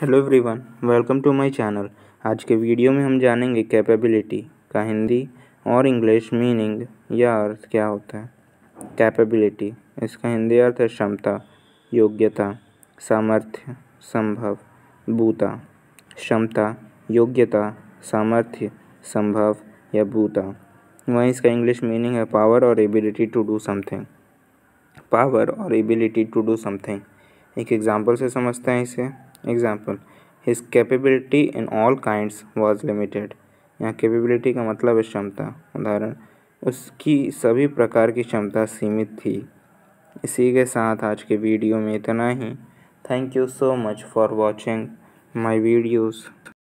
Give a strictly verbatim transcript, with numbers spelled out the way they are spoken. Hello everyone, welcome to my channel. आज के video में हम जानेंगे कैपेबिलिटी का हिंदी और इंग्लिश मीनिंग या अर्थ क्या होता है। कैपेबिलिटी इसका हिंदी अर्थ है क्षमता, योग्यता, सामर्थ्य, संभव, भूता। क्षमता, योग्यता, सामर्थ्य, संभव या भूता। वहीं इसका इंग्लिश मीनिंग है पावर और ability to do something. Power और एबिलिटी टू डू समथिंग। एक एग्जाम्पल से समझते हैं इसे। Example, his capability in all kinds was limited. यहाँ कैपेबिलिटी का मतलब है क्षमता। उदाहरण, उसकी सभी प्रकार की क्षमता सीमित थी। इसी के साथ आज के वीडियो में इतना ही। Thank you so much for watching my videos.